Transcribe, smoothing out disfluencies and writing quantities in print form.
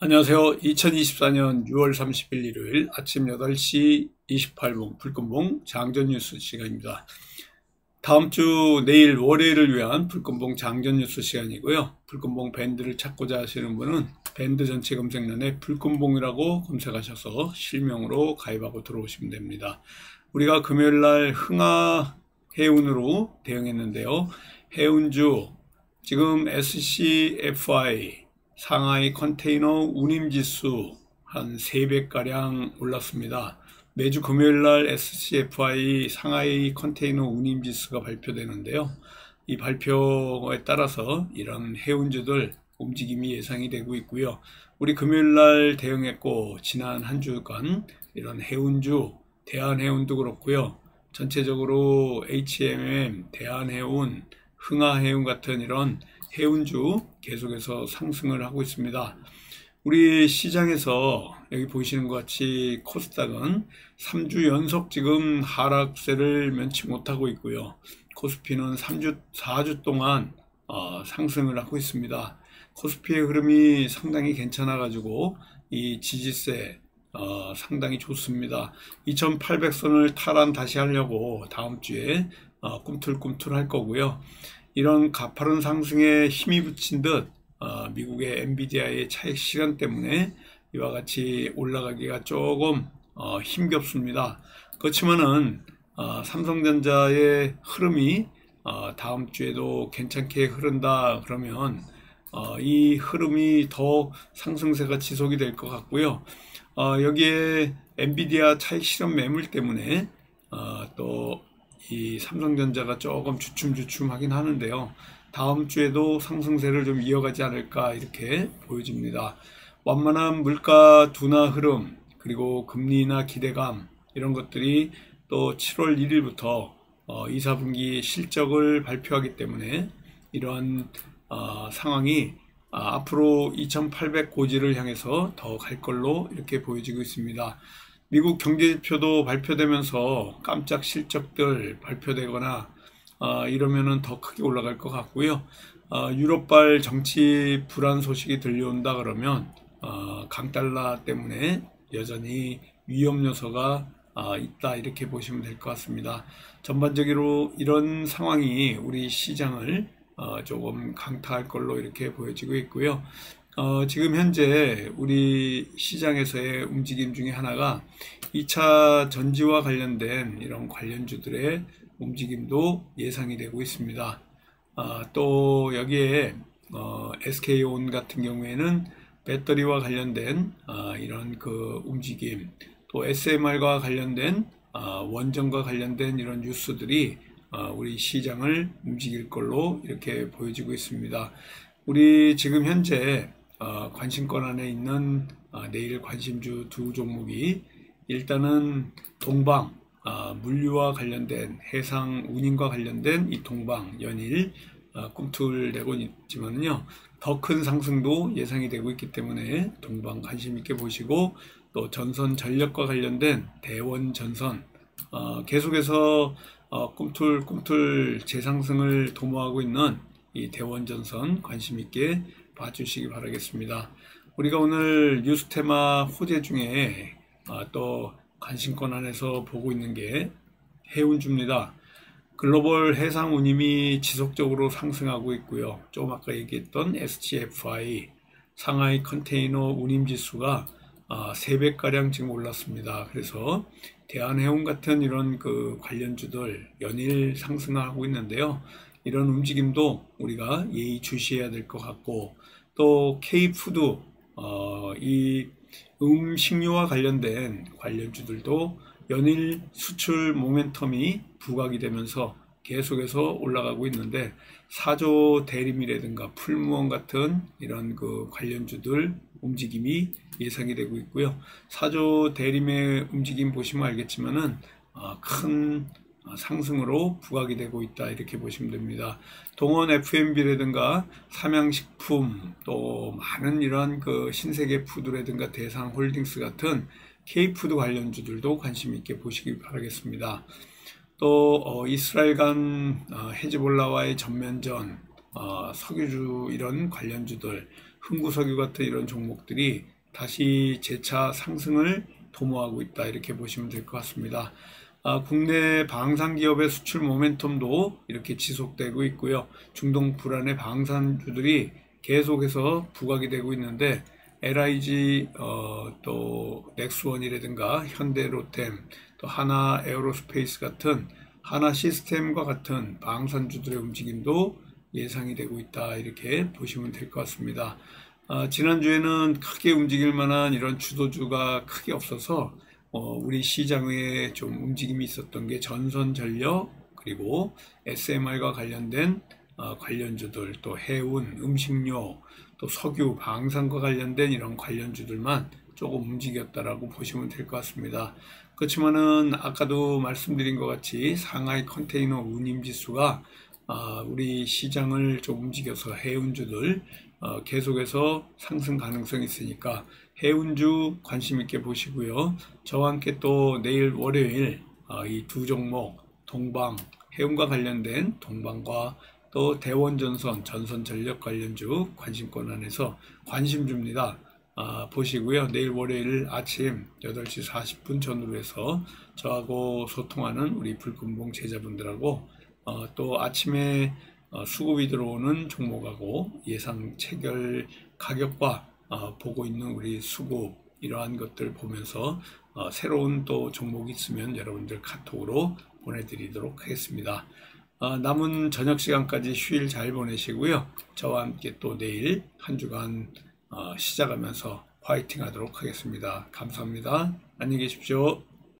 안녕하세요. 2024년 6월 30일 일요일 아침 8시 28분 불금봉 장전 뉴스 시간입니다. 다음 주 내일 월요일을 위한 불금봉 장전 뉴스 시간이고요. 불금봉 밴드를 찾고자 하시는 분은 밴드 전체 검색란에 불금봉이라고 검색하셔서 실명으로 가입하고 들어오시면 됩니다. 우리가 금요일날 흥아 해운으로 대응했는데요. 해운주 지금 SCFI 상하이 컨테이너 운임지수 한 3배가량 올랐습니다. 매주 금요일날 SCFI 상하이 컨테이너 운임지수가 발표되는데요. 이 발표에 따라서 이런 해운주들 움직임이 예상이 되고 있고요. 우리 금요일날 대응했고 지난 한 주간 이런 해운주, 대한해운도 그렇고요. 전체적으로 HMM, 대한해운, 흥아해운 같은 이런 해운주 계속해서 상승을 하고 있습니다. 우리 시장에서 여기 보시는 것 같이 코스닥은 3주 연속 지금 하락세를 면치 못하고 있고요. 코스피는 4주 동안 상승을 하고 있습니다. 코스피의 흐름이 상당히 괜찮아 가지고 이 지지세 상당히 좋습니다. 2800선을 탈환 다시 하려고 다음 주에 꿈틀꿈틀 할 거고요. 이런 가파른 상승에 힘이 붙인 듯 미국의 엔비디아의 차익 시간 때문에 이와 같이 올라가기가 조금 힘겹습니다. 그렇지만은 삼성전자의 흐름이 다음 주에도 괜찮게 흐른다 그러면 이 흐름이 더 상승세가 지속이 될 것 같고요. 여기에 엔비디아 차익 실현 매물 때문에 또 이 삼성전자가 조금 주춤주춤 하긴 하는데요. 다음 주에도 상승세를 좀 이어가지 않을까 이렇게 보여집니다. 완만한 물가 둔화 흐름 그리고 금리나 기대감 이런 것들이 또 7월 1일부터 2, 4분기 실적을 발표하기 때문에 이러한 상황이 앞으로 2800 고지를 향해서 더 갈 걸로 이렇게 보여지고 있습니다. 미국 경제지표도 발표되면서 깜짝 실적들 발표되거나 이러면은 더 크게 올라갈 것 같고요. 유럽발 정치 불안 소식이 들려온다 그러면 강달러 때문에 여전히 위험 요소가 있다 이렇게 보시면 될 것 같습니다. 전반적으로 이런 상황이 우리 시장을 조금 강타할 걸로 이렇게 보여지고 있고요. 지금 현재 우리 시장에서의 움직임 중에 하나가 2차 전지와 관련된 이런 관련주들의 움직임도 예상이 되고 있습니다. 또 여기에 SK온 같은 경우에는 배터리와 관련된 이런 그 움직임, 또 SMR과 관련된 원전과 관련된 이런 뉴스들이 우리 시장을 움직일 걸로 이렇게 보여지고 있습니다. 우리 지금 현재 관심권 안에 있는 내일 관심주 두 종목이 일단은 동방 물류와 관련된 해상 운임과 관련된 이 동방 연일 꿈틀대곤 있지만요. 더 큰 상승도 예상이 되고 있기 때문에 동방 관심 있게 보시고 또 전선 전력과 관련된 대원전선 계속해서 꿈틀꿈틀 재상승을 도모하고 있는 이 대원전선 관심 있게 봐주시기 바라겠습니다. 우리가 오늘 뉴스 테마 호재 중에 또 관심권 안에서 보고 있는 게 해운주입니다. 글로벌 해상 운임이 지속적으로 상승하고 있고요. 조금 아까 얘기했던 SCFI 상하이 컨테이너 운임지수가 3배가량 지금 올랐습니다. 그래서 대한해운 같은 이런 그 관련주들 연일 상승하고 있는데요. 이런 움직임도 우리가 예의 주시해야 될 것 같고 또 K푸드 이 음식료와 관련된 관련주들도 연일 수출 모멘텀이 부각이 되면서 계속해서 올라가고 있는데 사조 대림이라든가 풀무원 같은 이런 그 관련주들 움직임이 예상이 되고 있고요. 사조 대림의 움직임 보시면 알겠지만은 큰 상승으로 부각이 되고 있다 이렇게 보시면 됩니다. 동원 FMB라든가 삼양식품 또 많은 이러한 그 신세계 푸드라든가 대상 홀딩스 같은 K푸드 관련주들도 관심 있게 보시기 바라겠습니다. 또 이스라엘 간 헤즈볼라와의 전면전, 석유주 이런 관련주들 흥구석유 같은 이런 종목들이 다시 재차 상승을 도모하고 있다, 이렇게 보시면 될 것 같습니다. 국내 방산기업의 수출 모멘텀도 이렇게 지속되고 있고요. 중동 불안의 방산주들이 계속해서 부각이 되고 있는데 LIG, 또 넥스원이라든가 현대로템, 또 하나에어로스페이스 같은 하나시스템과 같은 방산주들의 움직임도 예상이 되고 있다, 이렇게 보시면 될 것 같습니다. 지난주에는 크게 움직일 만한 이런 주도주가 크게 없어서 우리 시장에 좀 움직임이 있었던 게 전선전력, 그리고 SMR과 관련된 관련주들, 또 해운, 음식료, 또 석유, 방산과 관련된 이런 관련주들만 조금 움직였다라고 보시면 될 것 같습니다. 그렇지만은 아까도 말씀드린 것 같이 상하이 컨테이너 운임지수가 우리 시장을 좀 움직여서 해운주들 계속해서 상승 가능성이 있으니까 해운주 관심 있게 보시고요. 저와 함께 또 내일 월요일 이 두 종목 동방, 해운과 관련된 동방과 또 대원전선, 전선전력 관련주 관심권 안에서 관심주입니다. 보시고요. 내일 월요일 아침 8시 40분 전후로 해서 저하고 소통하는 우리 불금봉 제자분들하고 또 아침에 수급이 들어오는 종목하고 예상 체결 가격과 보고 있는 우리 수급, 이러한 것들 보면서 새로운 또 종목이 있으면 여러분들 카톡으로 보내드리도록 하겠습니다. 남은 저녁 시간까지 휴일 잘 보내시고요. 저와 함께 또 내일 한 주간 시작하면서 화이팅 하도록 하겠습니다. 감사합니다. 안녕히 계십시오.